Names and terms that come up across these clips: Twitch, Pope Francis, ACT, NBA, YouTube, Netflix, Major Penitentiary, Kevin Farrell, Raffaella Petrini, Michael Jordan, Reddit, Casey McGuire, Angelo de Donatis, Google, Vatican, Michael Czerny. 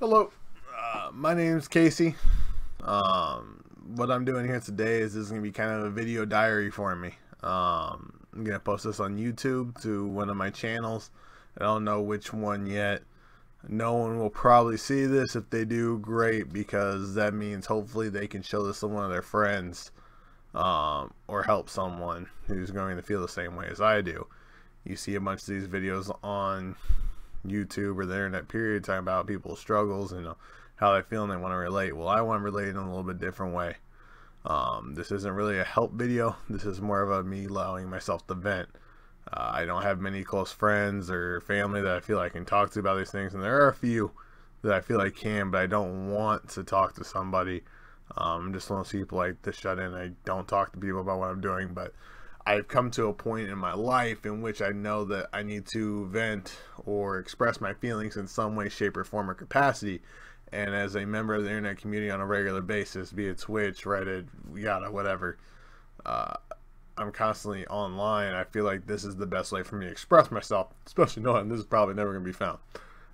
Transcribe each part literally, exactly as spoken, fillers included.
Hello, uh, my name is Casey. Um, what I'm doing here today is this is going to be kind of a video diary for me. Um, I'm going to post this on YouTube to one of my channels. I don't know which one yet. No one will probably see this. If they do, great, because that means hopefully they can show this to one of their friends um, or help someone who's going to feel the same way as I do. You see a bunch of these videos on YouTube or the internet period talking about people's struggles and how they feel and they want to relate. Well, I want to relate in a little bit different way. Um, this isn't really a help video. This is more of a me allowing myself to vent. Uh, I don't have many close friends or family that I feel I can talk to about these things, and there are a few that I feel I can, but I don't want to talk to somebody. Um, I'm just one of those people like to shut in. I don't talk to people about what I'm doing, but I've come to a point in my life in which I know that I need to vent or express my feelings in some way, shape, or form or capacity. And as a member of the internet community on a regular basis, be it Twitch, Reddit, yada, whatever, uh, I'm constantly online. I feel like this is the best way for me to express myself, especially knowing this is probably never going to be found.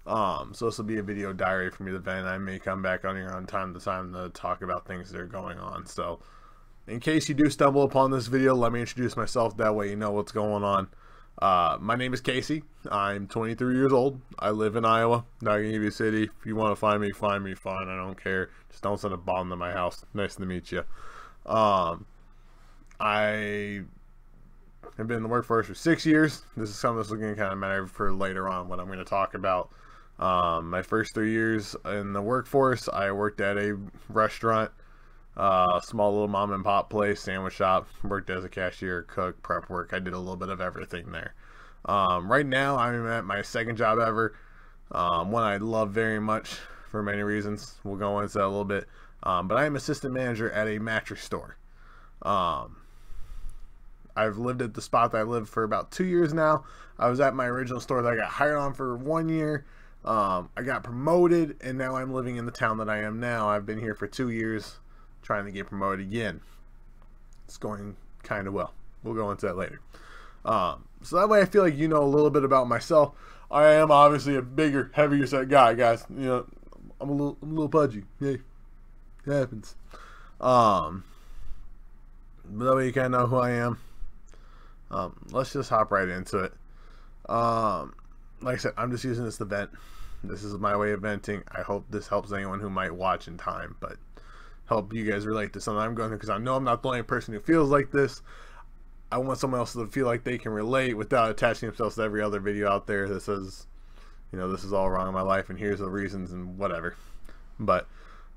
Um, so this will be a video diary for me to vent. I may come back on here on time to time to talk about things that are going on. So in case you do stumble upon this video, let me introduce myself. That way you know what's going on. Uh, my name is Casey. I'm twenty-three years old. I live in Iowa. Not gonna give you a city. If you want to find me, find me. Fine. I don't care. Just don't send a bomb to my house. Nice to meet you. Um, I have been in the workforce for six years. This is something that's going to kind of matter for later on what I'm going to talk about. Um, my first three years in the workforce, I worked at a restaurant. Uh, small little mom and pop place, sandwich shop, worked as a cashier, cook, prep work. I did a little bit of everything there. Um, right now I'm at my second job ever. Um, one I love very much for many reasons. We'll go into that a little bit. Um, but I am assistant manager at a mattress store. Um, I've lived at the spot that I lived for about two years now. I was at my original store that I got hired on for one year. Um, I got promoted and now I'm living in the town that I am now. I've been here for two years. Trying to get promoted again. It's going kind of well. We'll go into that later. Um, so that way I feel like you know a little bit about myself. I am obviously a bigger, heavier set guy, guys. You know, I'm a little, I'm a little pudgy. Yay. It happens. Um, but that way you kind of know who I am. Um, let's just hop right into it. Um, like I said, I'm just using this to vent. This is my way of venting. I hope this helps anyone who might watch in time, but help you guys relate to something I'm going through, because I know I'm not the only person who feels like this. I want someone else to feel like they can relate without attaching themselves to every other video out there that says, you know, this is all wrong in my life and here's the reasons and whatever. But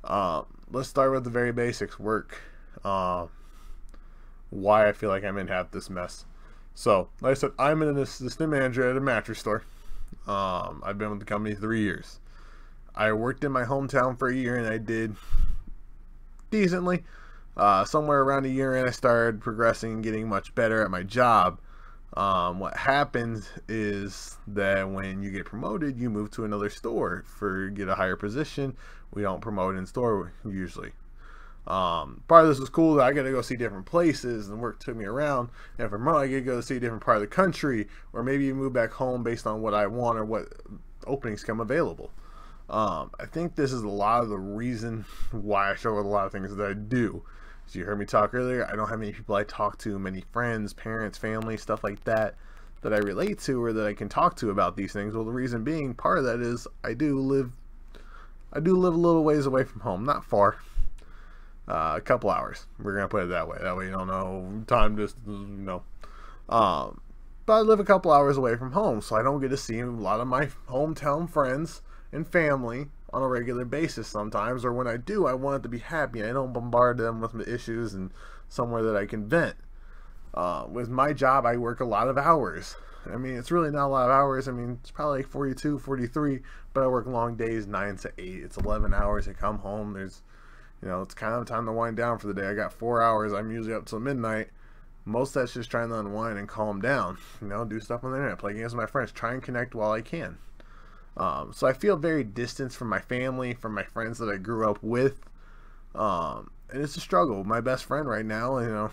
uh, let's start with the very basics, work. Uh, why I feel like I'm in half this mess. So, like I said, I'm an assistant manager at a mattress store. Um, I've been with the company three years. I worked in my hometown for a year and I did decently. Uh, somewhere around a year in, I started progressing and getting much better at my job. Um, what happens is that when you get promoted, you move to another store for get a higher position. We don't promote in store usually. Um, part of this was cool that I got to go see different places and work took me around. And for more, I get to go see a different part of the country, or maybe you move back home based on what I want or what openings come available. Um, I think this is a lot of the reason why I struggle with a lot of things that I do. As you heard me talk earlier, I don't have many people I talk to, many friends, parents, family, stuff like that, that I relate to or that I can talk to about these things. Well, the reason being, part of that is I do live, I do live a little ways away from home, not far, uh, a couple hours. We're going to put it that way. That way you don't know, time just, you know, um, but I live a couple hours away from home, so I don't get to see a lot of my hometown friends and family on a regular basis sometimes, or when I do, I want it to be happy. I don't bombard them with issues and somewhere that I can vent. Uh, with my job, I work a lot of hours. I mean, it's really not a lot of hours. I mean, it's probably like forty-two, forty-three, but I work long days, nine to eight. It's eleven hours. I come home. There's, you know, it's kind of time to wind down for the day. I got four hours. I'm usually up till midnight. Most of that's just trying to unwind and calm down, you know, do stuff on the internet, play games with my friends, try and connect while I can. Um, so I feel very distanced from my family, from my friends that I grew up with. Um, and it's a struggle. My best friend right now, you know,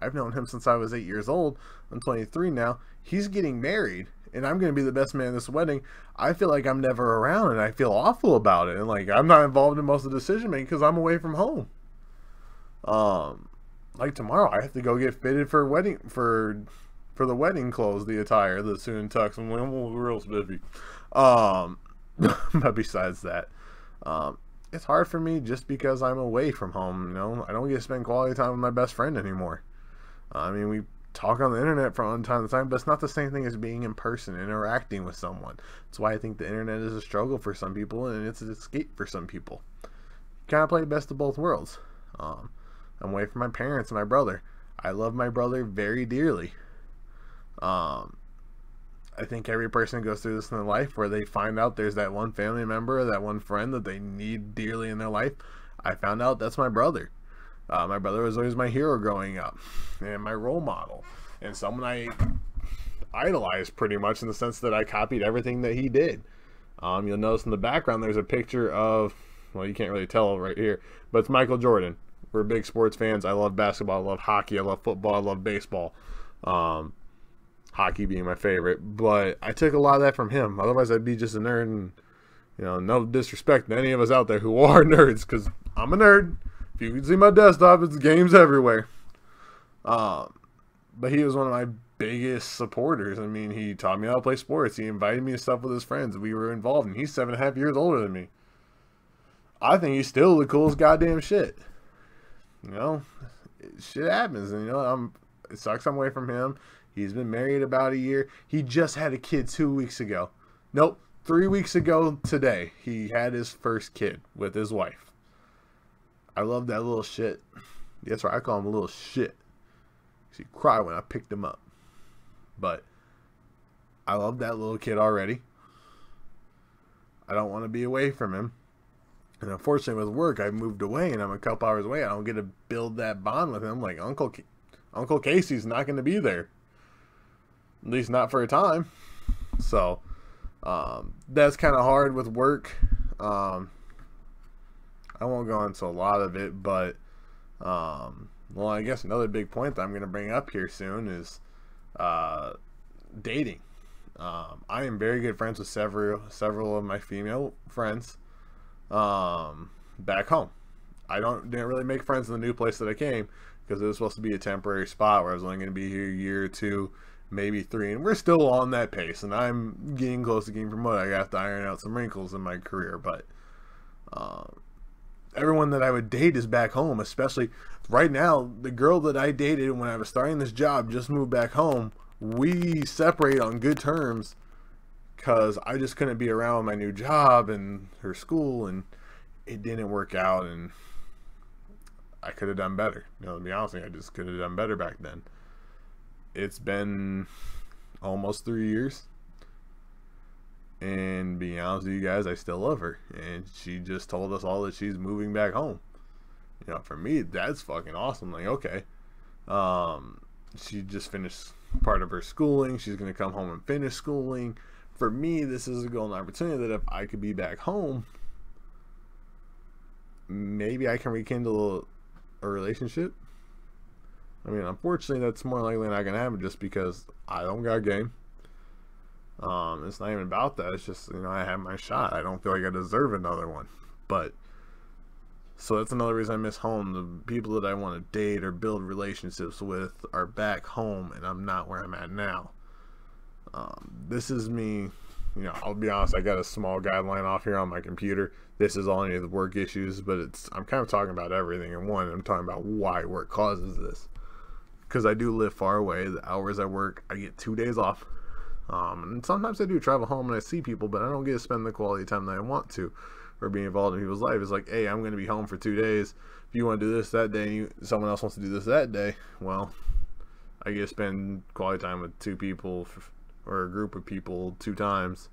I've known him since I was eight years old. I'm twenty-three now. He's getting married and I'm going to be the best man at this wedding, I feel like I'm never around and I feel awful about it. And like, I'm not involved in most of the decision making because I'm away from home. Um, like tomorrow I have to go get fitted for wedding, for, for the wedding clothes, the attire, the suit and tux, and we're real spiffy. Um, but besides that, um, it's hard for me just because I'm away from home. You know, I don't get to spend quality time with my best friend anymore. Uh, I mean, we talk on the internet from time to time, but it's not the same thing as being in person, interacting with someone. That's why I think the internet is a struggle for some people, and it's an escape for some people. Kind of play best of both worlds. Um, I'm away from my parents and my brother. I love my brother very dearly. Um, I think every person goes through this in their life where they find out there's that one family member or that one friend that they need dearly in their life. I found out that's my brother. Uh, my brother was always my hero growing up and my role model and someone I idolized pretty much in the sense that I copied everything that he did. Um, you'll notice in the background there's a picture of, well, you can't really tell right here, but it's Michael Jordan. We're big sports fans. I love basketball. I love hockey. I love football. I love baseball. Um, hockey being my favorite, but I took a lot of that from him. Otherwise I'd be just a nerd, and you know, no disrespect to any of us out there who are nerds, because I'm a nerd. If you can see my desktop, it's games everywhere. Um, but he was one of my biggest supporters. I mean, he taught me how to play sports. He invited me to stuff with his friends. We were involved, and he's seven and a half years older than me. I think he's still the coolest goddamn shit. You know, shit happens, and you know, I'm, it sucks I'm away from him. He's been married about a year. He just had a kid two weeks ago. Nope, three weeks ago today, he had his first kid with his wife. I love that little shit. That's right, I call him a little shit. She cried when I picked him up. But I love that little kid already. I don't want to be away from him. And unfortunately with work, I moved away and I'm a couple hours away. I don't get to build that bond with him. Like Uncle, Ca- Uncle Casey's not going to be there. At least not for a time. So, um, that's kind of hard with work. Um, I won't go into a lot of it, but, um, well, I guess another big point that I'm going to bring up here soon is, uh, dating. Um, I am very good friends with several, several of my female friends, um, back home. I don't, didn't really make friends in the new place that I came because it was supposed to be a temporary spot where I was only going to be here a year or two, maybe three, and we're still on that pace, and I'm getting close to getting promoted. I have to iron out some wrinkles in my career, but um, everyone that I would date is back home, especially right now. The girl that I dated when I was starting this job just moved back home. We separate on good terms because I just couldn't be around my new job and her school, and it didn't work out, and I could have done better. You know, to be honest with you, I just could have done better back then. It's been almost three years. And being honest with you guys, I still love her. And she just told us all that she's moving back home. You know, for me, that's fucking awesome. Like, okay. Um, she just finished part of her schooling. She's going to come home and finish schooling. For me, this is a golden opportunity that if I could be back home, maybe I can rekindle a relationship. I mean, unfortunately, that's more likely not going to happen just because I don't got game. Um, it's not even about that. It's just, you know, I have my shot. I don't feel like I deserve another one. But, so that's another reason I miss home. The people that I want to date or build relationships with are back home, and I'm not where I'm at now. Um, this is me. You know, I'll be honest, I got a small guideline off here on my computer. This is all any of the work issues, but it's, I'm kind of talking about everything in one. I'm talking about why work causes this. Because I do live far away. The hours I work, I get two days off, um, and sometimes I do travel home and I see people, but I don't get to spend the quality time that I want to, or be involved in people's life. It's like, hey, I'm going to be home for two days. If you want to do this that day, and you, someone else wants to do this that day, well, I get to spend quality time with two people or a group of people two times,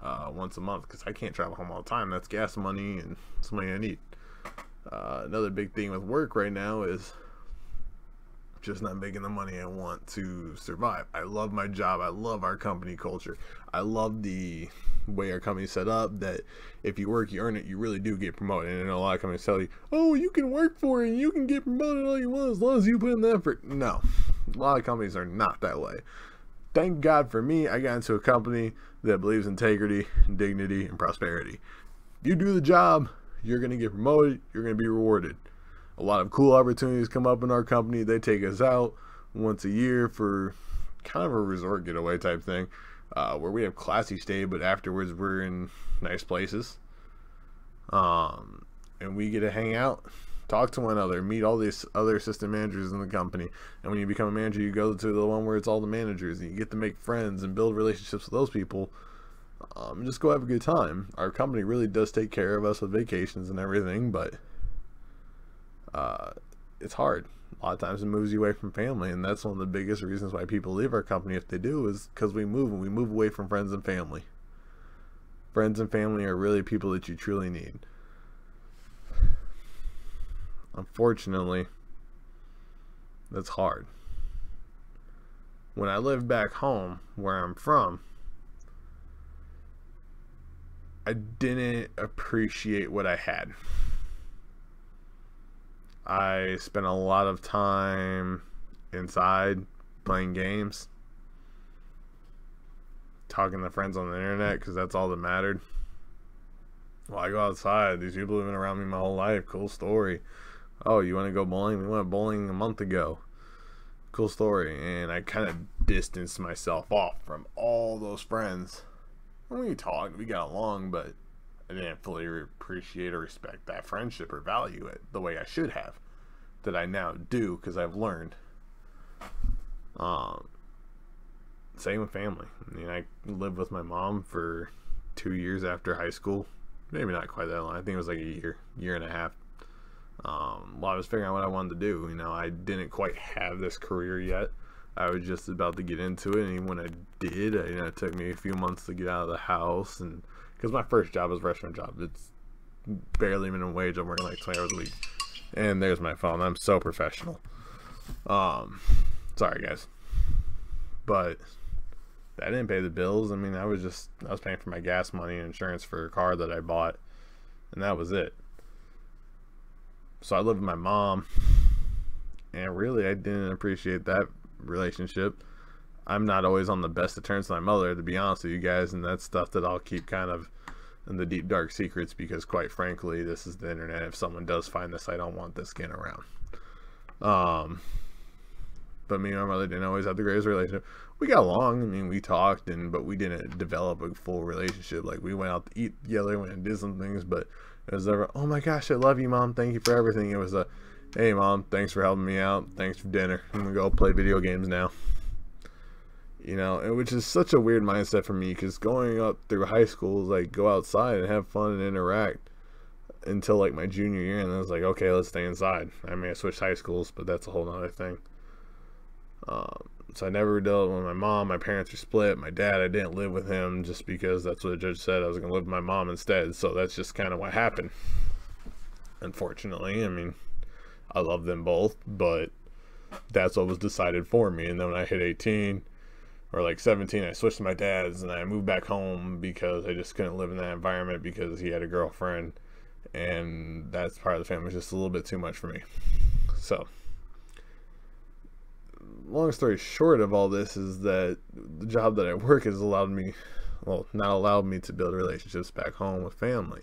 uh, once a month, because I can't travel home all the time. That's gas money and it's money I need. Uh, another big thing with work right now is just not making the money I want to survive. I love my job. I love our company culture. I love the way our company's set up, that if you work, you earn it. You really do get promoted. And I know a lot of companies tell you, oh, you can work for it and you can get promoted all you want as long as you put in the effort. No, a lot of companies are not that way. thank God for me, I got into a company that believes in integrity, and dignity, and prosperity. You do the job, you're going to get promoted, you're going to be rewarded. A lot of cool opportunities come up in our company. They take us out once a year for kind of a resort getaway type thing, uh, where we have classy stay, but afterwards we're in nice places. Um, and we get to hang out, talk to one another, meet all these other assistant managers in the company. And when you become a manager, you go to the one where it's all the managers, and you get to make friends and build relationships with those people. Um, just go have a good time. Our company really does take care of us with vacations and everything, but uh, it's hard. A lot of times it moves you away from family, and that's one of the biggest reasons why people leave our company, if they do, is because we move, and we move away from friends and family. Friends and family are really people that you truly need. Unfortunately, that's hard. When I lived back home, where I'm from, I didn't appreciate what I had. I spent a lot of time inside playing games, talking to friends on the internet, because that's all that mattered. Well, I go outside, these people have been around me my whole life. Cool story. Oh, you want to go bowling? We went bowling a month ago. Cool story. And I kind of distanced myself off from all those friends. When we talked, we got along, but I didn't fully appreciate or respect that friendship or value it the way I should have, that I now do, because I've learned. Um, same with family. I mean, I lived with my mom for two years after high school. Maybe not quite that long. I think it was like a year, year and a half. Um, while I was figuring out what I wanted to do, you know, I didn't quite have this career yet. I was just about to get into it, and when I did, I, you know, it took me a few months to get out of the house, and because my first job was a restaurant job. It's barely minimum wage. I'm working like twenty hours a week. And there's my phone. I'm so professional. Um, sorry, guys. But I didn't pay the bills. I mean, I was just, I was paying for my gas money and insurance for a car that I bought, and that was it. So I lived with my mom, and really I didn't appreciate that relationship. I'm not always on the best of terms with my mother, to be honest with you guys, and that's stuff that I'll keep kind of in the deep dark secrets, because quite frankly, this is the internet. If someone does find this, I don't want this getting around. Um, but me and my mother didn't always have the greatest relationship. We got along. I mean, we talked, and but we didn't develop a full relationship. Like, we went out to eat together, went and did some things, but it was never, oh my gosh, I love you, Mom, thank you for everything. It was a, hey, Mom, thanks for helping me out, thanks for dinner, I'm gonna go play video games now. You know, and which is such a weird mindset for me, because going up through high school is like, go outside and have fun and interact, until like my junior year, and I was like, okay, let's stay inside. I mean, I switched high schools, but that's a whole nother thing. Um, so I never dealt with my mom. My parents were split. My dad, I didn't live with him just because that's what the judge said. I was gonna live with my mom instead. So that's just kind of what happened. Unfortunately, I mean, I love them both, but that's what was decided for me. And then when I hit eighteen or like seventeen, I switched to my dad's, and I moved back home because I just couldn't live in that environment, because he had a girlfriend, and that's part of the family was just a little bit too much for me. So long story short of all this is that the job that I work has allowed me, well, not allowed me to build relationships back home with family.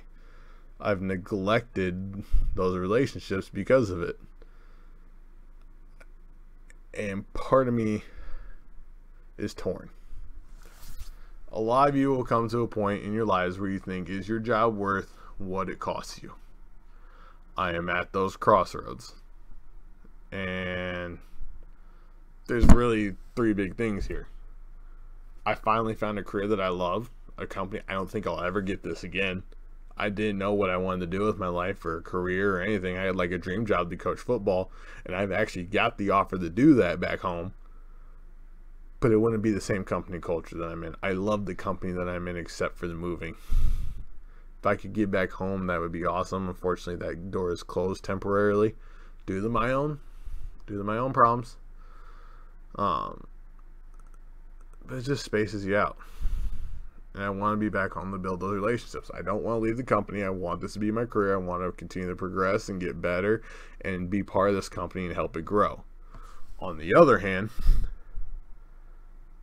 I've neglected those relationships because of it. And part of me is torn. A lot of you will come to a point in your lives where you think, is your job worth what it costs you? I am at those crossroads. And there's really three big things here. I finally found a career that I love, a company, I don't think I'll ever get this again. I didn't know what I wanted to do with my life or a career or anything. I had like a dream job to coach football, and I've actually got the offer to do that back home, but it wouldn't be the same company culture that I'm in. I love the company that I'm in, except for the moving. If I could get back home, that would be awesome. Unfortunately, that door is closed temporarily due to my own, due to my own problems. Um, but it just spaces you out, and I want to be back home to build those relationships. I don't want to leave the company. I want this to be my career. I want to continue to progress and get better and be part of this company and help it grow. On the other hand,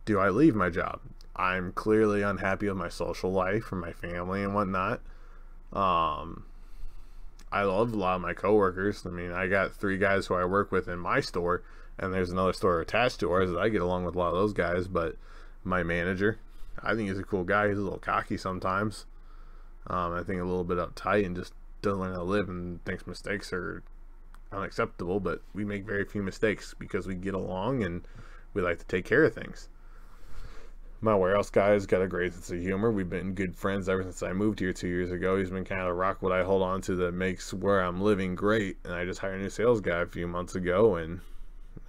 do I leave my job? I'm clearly unhappy with my social life and my family and whatnot. Um, I love a lot of my coworkers. I mean, I got three guys who I work with in my store, and there's another store attached to ours that I get along with a lot of those guys. But my manager, I think he's a cool guy. He's a little cocky sometimes. Um, I think a little bit uptight and just doesn't learn how to live and thinks mistakes are unacceptable. But we make very few mistakes because we get along and we like to take care of things. My warehouse guy's got a great sense of humor. We've been good friends ever since I moved here two years ago. He's been kind of a rock what I hold on to that makes where I'm living great. And I just hired a new sales guy a few months ago, and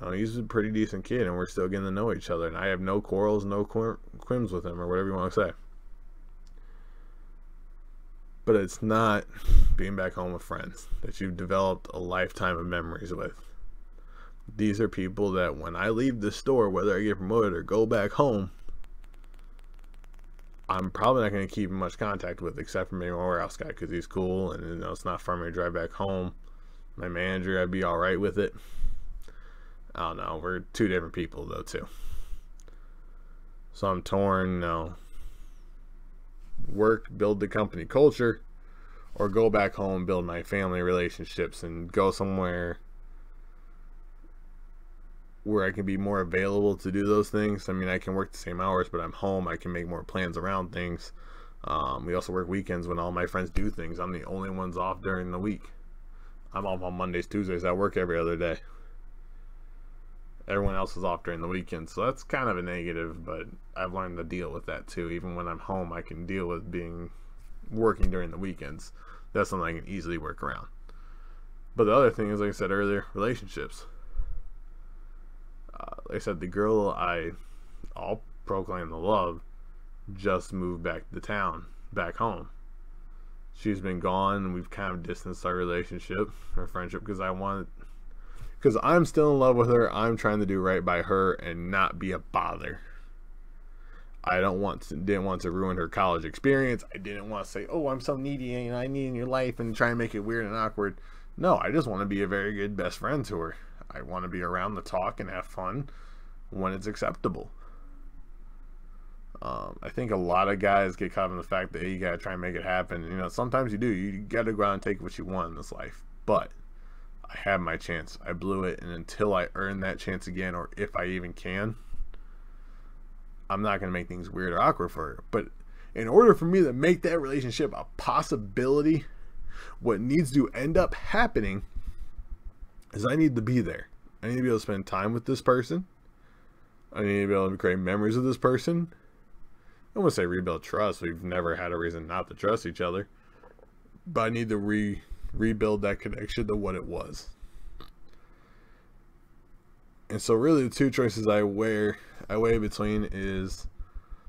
you know, he's a pretty decent kid, and we're still getting to know each other. And I have no quarrels, no quims with him, or whatever you want to say. But it's not being back home with friends that you've developed a lifetime of memories with. These are people that when I leave the store, whether I get promoted or go back home, I'm probably not going to keep in much contact with, except for maybe my warehouse guy, because he's cool and you know, it's not far me to drive back home. My manager, I'd be alright with it. I don't know, we're two different people though too. So I'm torn, you know, work, build the company culture, or go back home, build my family relationships, and go somewhere where I can be more available to do those things. I mean, I can work the same hours, but I'm home. I can make more plans around things. Um, we also work weekends when all my friends do things. I'm the only ones off during the week. I'm off on Mondays, Tuesdays. I work every other day. Everyone else is off during the weekend, so that's kind of a negative, but I've learned to deal with that too. Even when I'm home, I can deal with being working during the weekends. That's something I can easily work around. But the other thing is, like I said earlier, relationships. Uh, like I said, the girl I, I'll proclaim the love, just moved back to town, back home. She's been gone, and we've kind of distanced our relationship, our friendship, because I want, because I'm still in love with her. I'm trying to do right by her and not be a bother. I don't want, to, didn't want to ruin her college experience. I didn't want to say, oh, I'm so needy and I need in your life and try and make it weird and awkward. No, I just want to be a very good best friend to her. I want to be around the talk and have fun when it's acceptable. Um, I think a lot of guys get caught in the fact that hey, you got to try and make it happen. You know, sometimes you do. You got to go out and take what you want in this life. But I had my chance. I blew it. And until I earn that chance again, or if I even can, I'm not going to make things weird or awkward for her. But in order for me to make that relationship a possibility, what needs to end up happening is I need to be there. I need to be able to spend time with this person. I need to be able to create memories with this person. I want to say rebuild trust. We've never had a reason not to trust each other. But I need to re rebuild that connection to what it was. And so really the two choices I wear, I weigh between is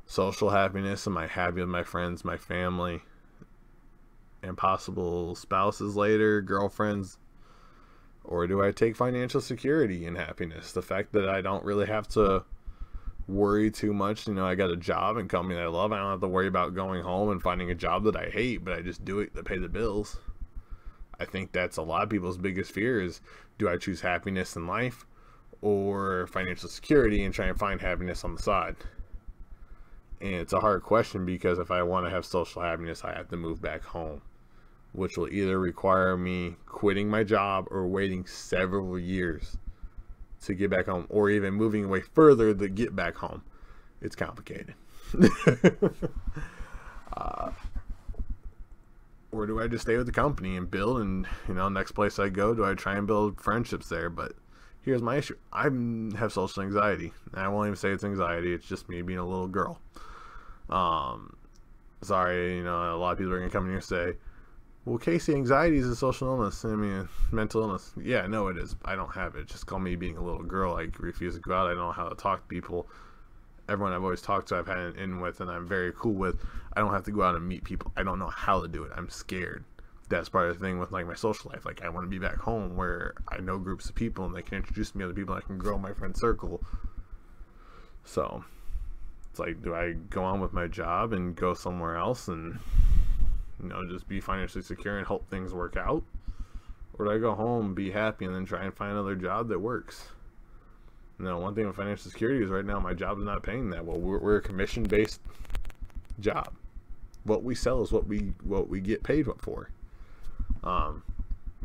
social happiness. Am I happy with my friends, my family, and possible spouses later, girlfriends? Or do I take financial security and happiness? The fact that I don't really have to worry too much. You know, I got a job and company that I love. I don't have to worry about going home and finding a job that I hate, but I just do it to pay the bills. I think that's a lot of people's biggest fear is, do I choose happiness in life or financial security and try and find happiness on the side? And it's a hard question because if I want to have social happiness, I have to move back home, which will either require me quitting my job or waiting several years to get back home, or even moving away further to get back home. It's complicated. uh, or do I just stay with the company and build, and you know, next place I go, do I try and build friendships there? But here's my issue. I have social anxiety. And I won't even say it's anxiety. It's just me being a little girl. Um, sorry, you know, a lot of people are going to come in here and say, well, Casey, anxiety is a social illness. I mean, mental illness. Yeah, no, it is. I don't have it. Just call me being a little girl. I refuse to go out. I don't know how to talk to people. Everyone I've always talked to, I've had an in with, and I'm very cool with. I don't have to go out and meet people. I don't know how to do it. I'm scared. That's part of the thing with like my social life. Like I want to be back home where I know groups of people and they can introduce me to other people. And I can grow my friend circle. So it's like, do I go on with my job and go somewhere else and, you know, just be financially secure and help things work out? Or do I go home, be happy, and then try and find another job that works? Now, one thing with financial security is right now my job is not paying that well. We're, we're a commission-based job. What we sell is what we what we get paid for. Um,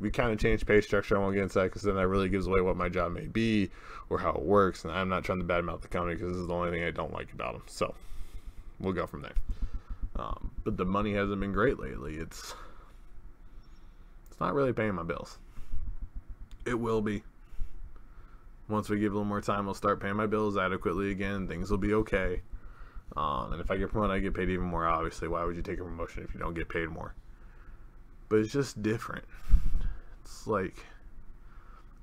we kind of changed pay structure. I won't get inside because then that really gives away what my job may be or how it works. And I'm not trying to badmouth the company because this is the only thing I don't like about them. So we'll go from there. Um, but the money hasn't been great lately. It's it's not really paying my bills. It will be. Once we give a little more time, I'll start paying my bills adequately again. Things will be okay. Um, and if I get promoted, I get paid even more. Obviously, why would you take a promotion if you don't get paid more? But it's just different. It's like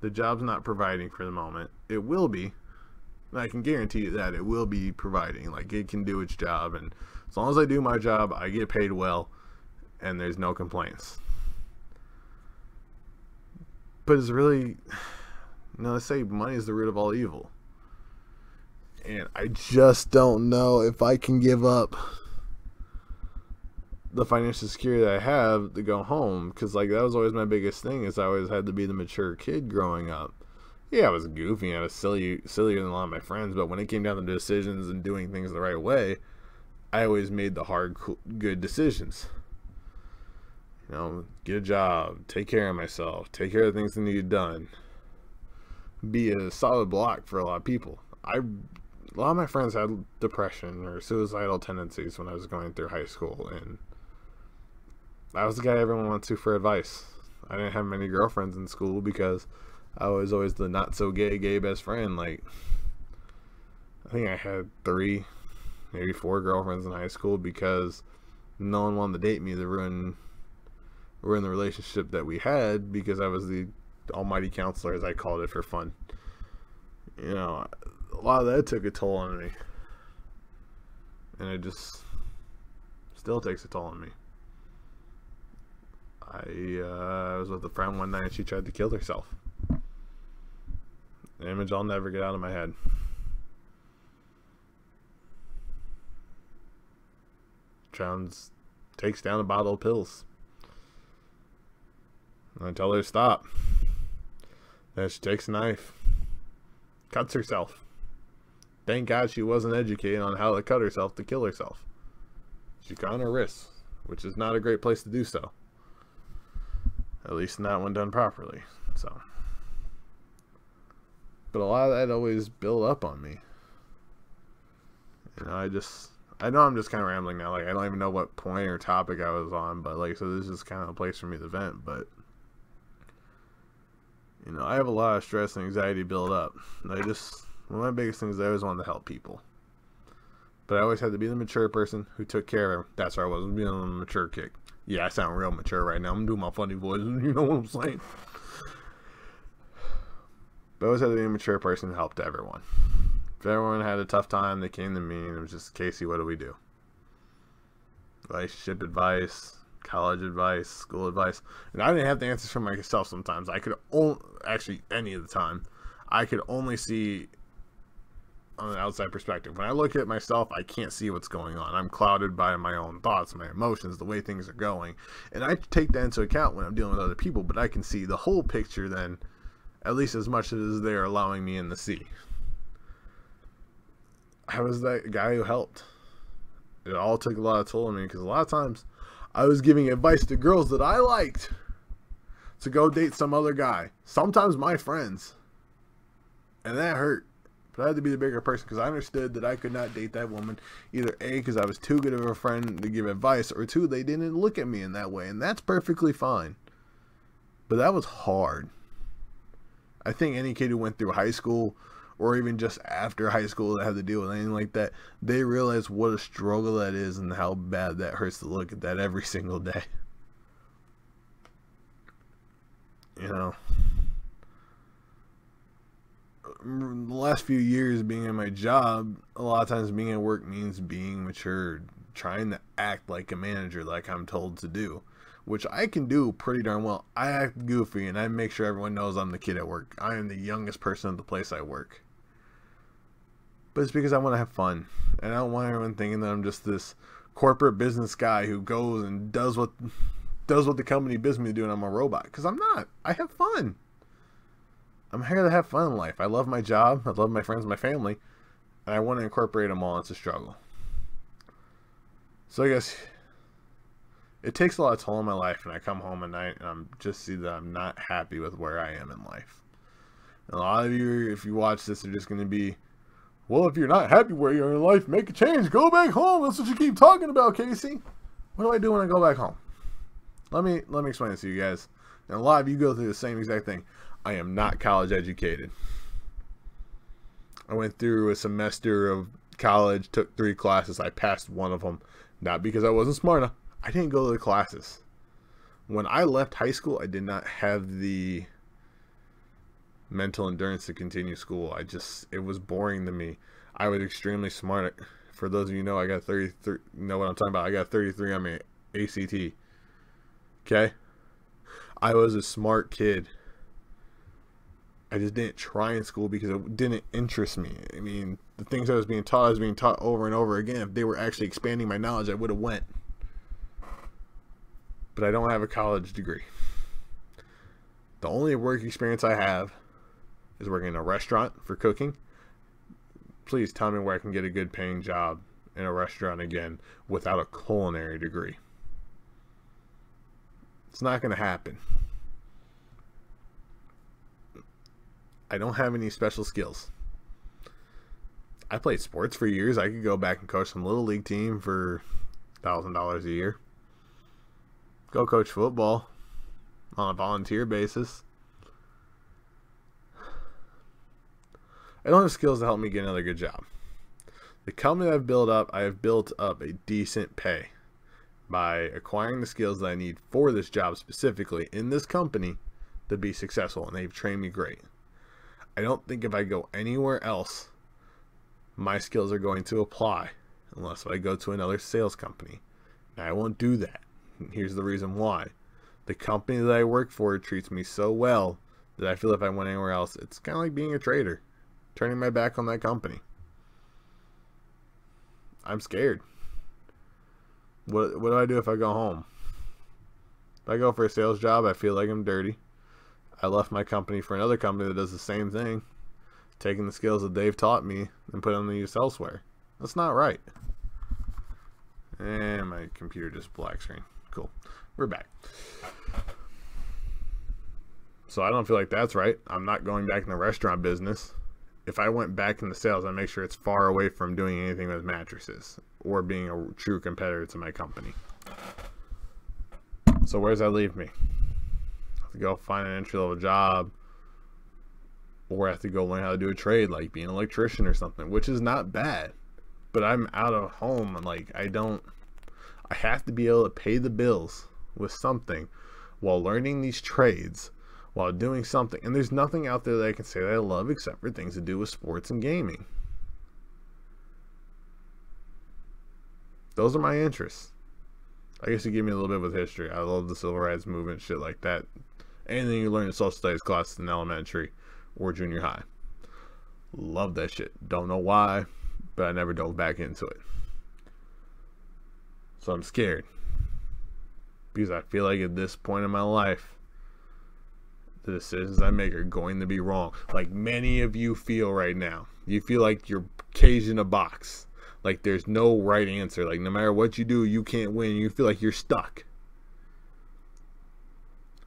the job's not providing for the moment. It will be. I can guarantee you that it will be providing. Like, it can do its job. And as long as I do my job, I get paid well. And there's no complaints. But it's really... No, they say money is the root of all evil. And I just don't know if I can give up the financial security that I have to go home. Because, like, that was always my biggest thing, is I always had to be the mature kid growing up. Yeah, I was goofy and I was silly, sillier than a lot of my friends. But when it came down to decisions and doing things the right way, I always made the hard, good decisions. You know, get a job, take care of myself, take care of the things that need done. Be a solid block for a lot of people. I, a lot of my friends had depression or suicidal tendencies when I was going through high school, and I was the guy everyone went to for advice. I didn't have many girlfriends in school because I was always the not so gay gay best friend. Like, I think I had three, maybe four girlfriends in high school because no one wanted to date me to ruin ruin the relationship that we had, because I was the almighty counselor, as I called it for fun. You know, a lot of that took a toll on me, and it just still takes a toll on me. I uh, was with a friend one night and she tried to kill herself. An image I'll never get out of my head. Drowns, takes down a bottle of pills, and I tell her to stop. Then she takes a knife, cuts herself. Thank God she wasn't educated on how to cut herself to kill herself. She cut on her wrists, which is not a great place to do so. At least not when done properly. So, but a lot of that always built up on me. You know, I just, I know I'm just kind of rambling now. Like, I don't even know what point or topic I was on, but like, so this is kind of a place for me to vent, but. You know, I have a lot of stress and anxiety build up. I just, one of my biggest things is I always wanted to help people. But I always had to be the mature person who took care of them. That's where I was, being a mature kid. Yeah, I sound real mature right now. I'm doing my funny voice. You know what I'm saying? But I always had to be a mature person who helped everyone. If everyone had a tough time, they came to me and it was just, Casey, what do we do? Relationship advice. College advice, school advice, and I didn't have the answers for myself sometimes. I could only, actually any of the time, I could only see on an outside perspective. When I look at myself, I can't see what's going on. I'm clouded by my own thoughts, my emotions, the way things are going, and I take that into account when I'm dealing with other people, but I can see the whole picture then, at least as much as they're allowing me in to see. I was that guy who helped. It all took a lot of toll on me because a lot of times I was giving advice to girls that I liked to go date some other guy. Sometimes my friends. And that hurt. But I had to be the bigger person because I understood that I could not date that woman. Either A, because I was too good of a friend to give advice, or two, they didn't look at me in that way. And that's perfectly fine. But that was hard. I think any kid who went through high school or even just after high school that had to deal with anything like that, they realize what a struggle that is and how bad that hurts to look at that every single day. You know, the last few years being in my job, a lot of times being at work means being mature, trying to act like a manager, like I'm told to do, which I can do pretty darn well. I act goofy and I make sure everyone knows I'm the kid at work. I am the youngest person at the place I work. But it's because I want to have fun. And I don't want everyone thinking that I'm just this corporate business guy who goes and does what does what the company bids me to do and I'm a robot. Because I'm not. I have fun. I'm here to have fun in life. I love my job. I love my friends, my family. And I want to incorporate them all into struggle. So I guess it takes a lot of toll on my life. And I come home at night and I'm just see that I'm not happy with where I am in life. And a lot of you, if you watch this, are just going to be, well, if you're not happy where you are in life, make a change. Go back home. That's what you keep talking about, Casey. What do I do when I go back home? Let me, let me explain this to you guys. And a lot of you go through the same exact thing. I am not college educated. I went through a semester of college, took three classes. I passed one of them. Not because I wasn't smart enough. I didn't go to the classes. When I left high school, I did not have the mental endurance to continue school. I just, it was boring to me. I was extremely smart. For those of you know, I got thirty-three, know what I'm talking about. I got thirty-three on my A C T. Okay? I was a smart kid. I just didn't try in school because it didn't interest me. I mean, the things I was being taught, I was being taught over and over again. If they were actually expanding my knowledge, I would have went. But I don't have a college degree. The only work experience I have is working in a restaurant for cooking. Please tell me where I can get a good paying job in a restaurant again without a culinary degree. It's not going to happen. I don't have any special skills. I played sports for years. I could go back and coach some little league team for a thousand dollars a year. Go coach football on a volunteer basis. I don't have skills to help me get another good job. The company I've built up, I have built up a decent pay by acquiring the skills that I need for this job specifically in this company to be successful, and they've trained me great. I don't think if I go anywhere else, my skills are going to apply unless I go to another sales company. And I won't do that. And here's the reason why. The company that I work for treats me so well that I feel if I went anywhere else, it's kind of like being a traitor, turning my back on that company. I'm scared. What, what do I do if I go home? If I go for a sales job, I feel like I'm dirty. I left my company for another company that does the same thing, taking the skills that they've taught me and putting them to use elsewhere. That's not right. And my computer just black screen. Cool. We're back. So I don't feel like that's right. I'm not going back in the restaurant business. If I went back into sales, I'd make sure it's far away from doing anything with mattresses or being a true competitor to my company. So where does that leave me? To go find an entry-level job, or I have to go learn how to do a trade like being an electrician or something, which is not bad, but I'm out of home and like I don't I have to be able to pay the bills with something while learning these trades, while doing something. And there's nothing out there that I can say that I love except for things to do with sports and gaming. Those are my interests. I guess you give me a little bit with history. I love the civil rights movement, shit like that. Anything you learn in social studies classes in elementary or junior high. Love that shit. Don't know why, but I never dove back into it. So I'm scared. Because I feel like at this point in my life, the decisions I make are going to be wrong. Like many of you feel right now. You feel like you're caged in a box. Like there's no right answer. Like no matter what you do, you can't win. You feel like you're stuck.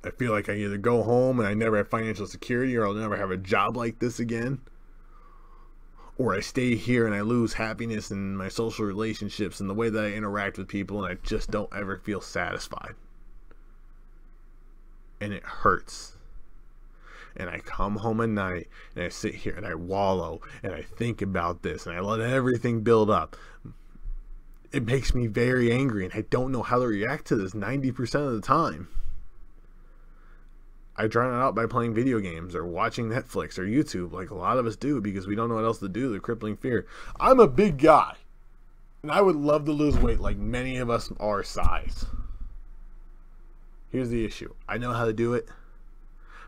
I feel like I either go home and I never have financial security, or I'll never have a job like this again. Or I stay here and I lose happiness in my social relationships and the way that I interact with people, and I just don't ever feel satisfied. And it hurts. And I come home at night and I sit here and I wallow and I think about this and I let everything build up. It makes me very angry and I don't know how to react to this ninety percent of the time. I drown it out by playing video games or watching Netflix or YouTube like a lot of us do because we don't know what else to do. The crippling fear. I'm a big guy and I would love to lose weight like many of us our size. Here's the issue. I know how to do it,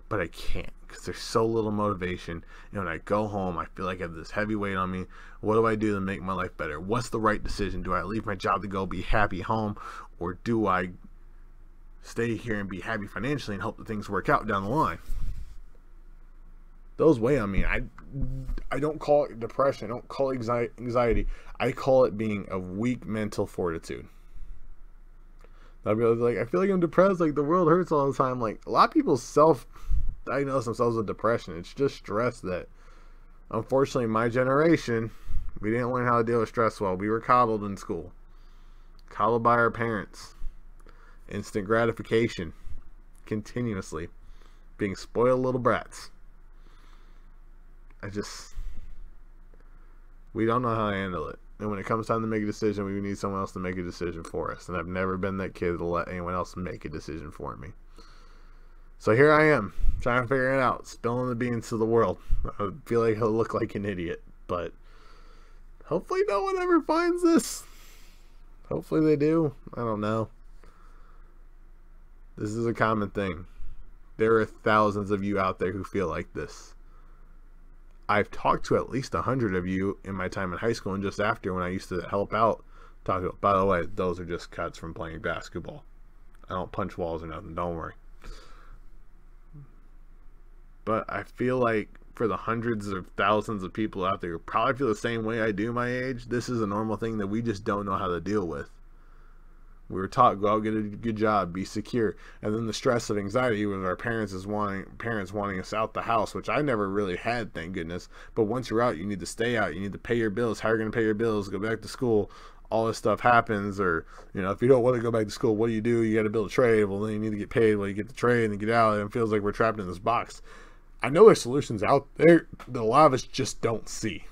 but I can't because there's so little motivation. And when I go home, I feel like I have this heavy weight on me. What do I do to make my life better? What's the right decision? Do I leave my job to go be happy home, or do I stay here and be happy financially and hope that things work out down the line? those weigh on me. I, I don't call it depression. I don't call it anxiety. I call it being of weak mental fortitude. I'll be like, I feel like I'm depressed. Like, the world hurts all the time. Like, a lot of people self-diagnose themselves with depression. It's just stress that, unfortunately, my generation, we didn't learn how to deal with stress well. We were coddled in school. Coddled by our parents. Instant gratification. Continuously. Being spoiled little brats. I just... We don't know how to handle it. And when it comes time to make a decision, we need someone else to make a decision for us. And I've never been that kid to let anyone else make a decision for me. So here I am, trying to figure it out, spilling the beans to the world. I feel like he'll look like an idiot, but hopefully no one ever finds this. Hopefully they do. I don't know. This is a common thing. There are thousands of you out there who feel like this. I've talked to at least a hundred of you in my time in high school and just after, when I used to help out. Talk about, by the way, those are just cuts from playing basketball. I don't punch walls or nothing, don't worry. But I feel like for the hundreds of thousands of people out there who probably feel the same way I do my age, this is a normal thing that we just don't know how to deal with. We were taught, go out, get a good job, be secure. And then the stress of anxiety with our parents is wanting parents wanting us out the house, which I never really had, thank goodness. But once you're out, you need to stay out. You need to pay your bills. How are you going to pay your bills? Go back to school. All this stuff happens. Or, you know, if you don't want to go back to school, what do you do? You got to build a trade. Well, then you need to get paid. Well, you get the trade and get out. And it feels like we're trapped in this box. I know there's solutions out there that a lot of us just don't see.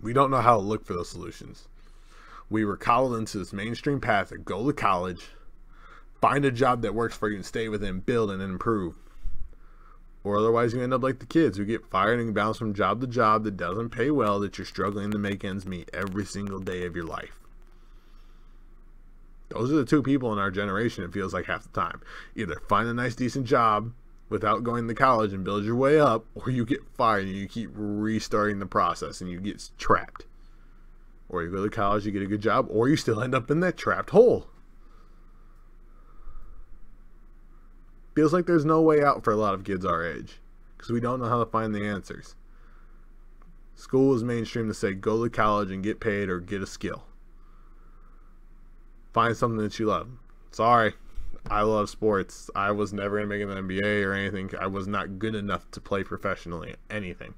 We don't know how to look for those solutions. We were coddled into this mainstream path of go to college, find a job that works for you and stay with it and build and improve. Or otherwise you end up like the kids who get fired and bounce from job to job that doesn't pay well, that you're struggling to make ends meet every single day of your life. Those are the two people in our generation, it feels like, half the time. Either find a nice decent job without going to college and build your way up, or you get fired and you keep restarting the process and you get trapped. Or you go to college, you get a good job, or you still end up in that trapped hole. Feels like there's no way out for a lot of kids our age, because we don't know how to find the answers. School is mainstream to say go to college and get paid or get a skill. Find something that you love. Sorry, I love sports. I was never going to make an N B A or anything. I was not good enough to play professionally at anything.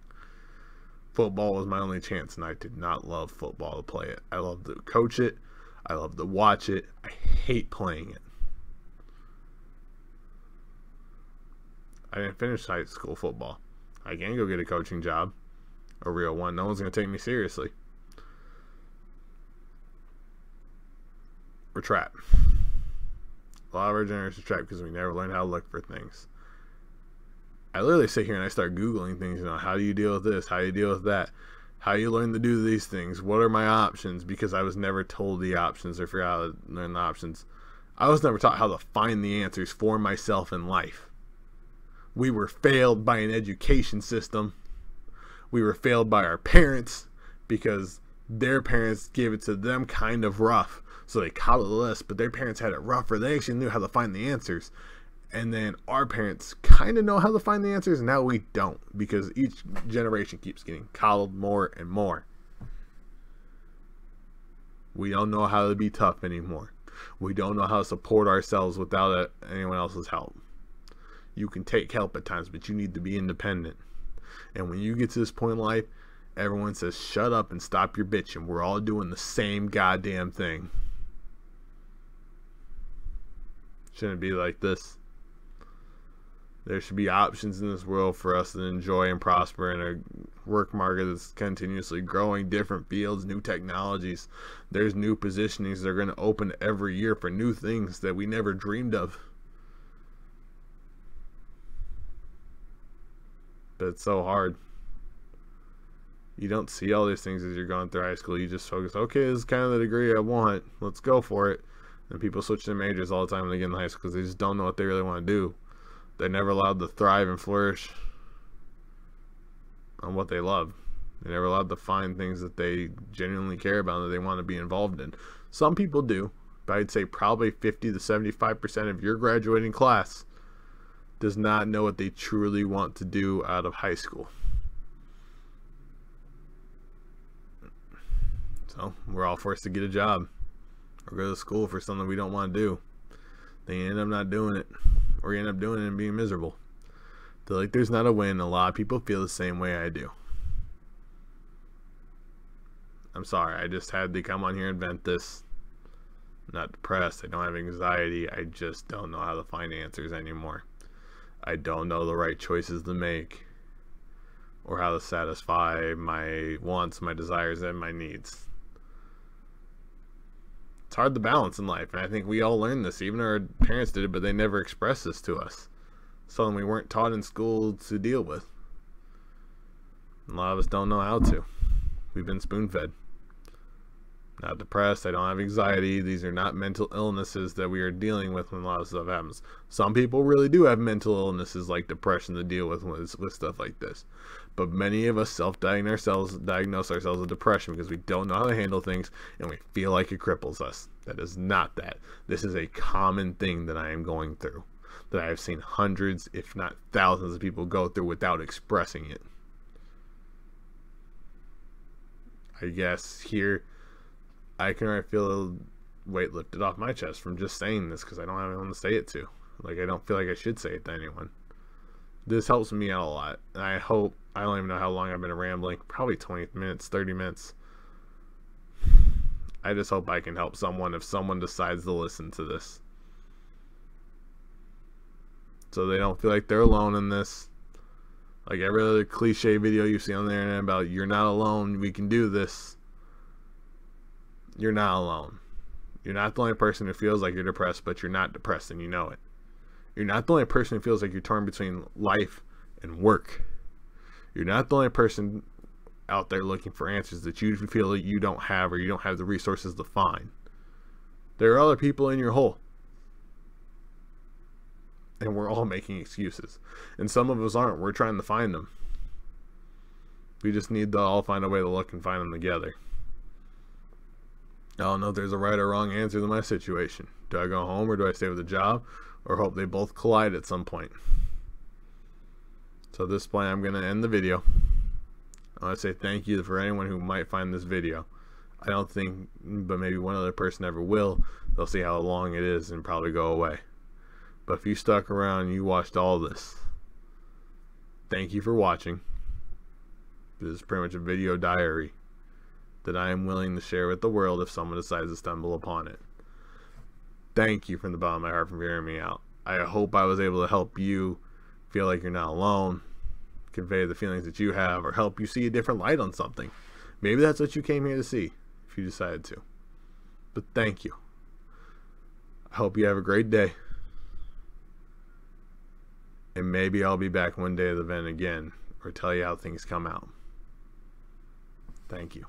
Football was my only chance, and I did not love football to play it. I loved to coach it. I loved to watch it. I hate playing it. I didn't finish high school football. I can't go get a coaching job, a real one. No one's going to take me seriously. We're trapped. A lot of our generation is trapped because we never learned how to look for things. I literally sit here and I start Googling things, you know, how do you deal with this? How do you deal with that? How do you learn to do these things? What are my options? Because I was never told the options or forgot how to learn the options. I was never taught how to find the answers for myself in life. We were failed by an education system. We were failed by our parents because their parents gave it to them kind of rough. So they coddled us, but their parents had it rougher. They actually knew how to find the answers. And then our parents kind of know how to find the answers. Now we don't, because each generation keeps getting coddled more and more. We don't know how to be tough anymore. We don't know how to support ourselves without anyone else's help. You can take help at times, but you need to be independent. And when you get to this point in life, everyone says, shut up and stop your bitching. We're all doing the same goddamn thing. Shouldn't be like this. There should be options in this world for us to enjoy and prosper in a work market that's continuously growing, different fields, new technologies. There's new positionings that are going to open every year for new things that we never dreamed of. But it's so hard. You don't see all these things as you're going through high school. You just focus, okay, this is kind of the degree I want. Let's go for it. And people switch their majors all the time when they get in high school because they just don't know what they really want to do. They're never allowed to thrive and flourish on what they love. They're never allowed to find things that they genuinely care about and that they want to be involved in. Some people do, but I'd say probably fifty to seventy-five percent of your graduating class does not know what they truly want to do out of high school. So we're all forced to get a job or go to school for something we don't want to do. They end up not doing it, or you end up doing it and being miserable. They're like, there's not a win. A lot of people feel the same way I do. I'm sorry, I just had to come on here and vent this. I'm not depressed. I don't have anxiety. I just don't know how to find answers anymore. I don't know the right choices to make, or how to satisfy my wants, my desires, and my needs. It's hard to balance in life, and I think we all learn this. Even our parents did it, but they never expressed this to us. Something we weren't taught in school to deal with. A lot of us don't know how to. We've been spoon-fed. Not depressed. I don't have anxiety. These are not mental illnesses that we are dealing with when a lot of stuff happens. Some people really do have mental illnesses like depression to deal with with, with stuff like this. But many of us self-diagnose ourselves, diagnose ourselves with depression because we don't know how to handle things and we feel like it cripples us. That is not that. This is a common thing that I am going through, that I have seen hundreds, if not thousands of people go through without expressing it. I guess here I can already feel a weight lifted off my chest from just saying this, because I don't have anyone to say it to. Like, I don't feel like I should say it to anyone. This helps me out a lot. And I hope, I don't even know how long I've been rambling. Probably twenty minutes, thirty minutes. I just hope I can help someone if someone decides to listen to this, so they don't feel like they're alone in this. Like every other cliche video you see on the internet about you're not alone, we can do this. You're not alone. You're not the only person who feels like you're depressed, but you're not depressed and you know it. You're not the only person who feels like you're torn between life and work. You're not the only person out there looking for answers that you feel that you don't have, or you don't have the resources to find. There are other people in your hole. And we're all making excuses. And some of us aren't. We're trying to find them. We just need to all find a way to look and find them together. I don't know if there's a right or wrong answer to my situation. Do I go home, or do I stay with a job, or hope they both collide at some point? So at this point, I'm going to end the video. I want to say thank you for anyone who might find this video. I don't think, but maybe one other person ever will. They'll see how long it is and probably go away. But if you stuck around and you watched all this, thank you for watching. This is pretty much a video diary that I am willing to share with the world if someone decides to stumble upon it. Thank you from the bottom of my heart for hearing me out. I hope I was able to help you feel like you're not alone, convey the feelings that you have, or help you see a different light on something. Maybe that's what you came here to see, if you decided to. But thank you. I hope you have a great day. And maybe I'll be back one day at the event again, or tell you how things come out. Thank you.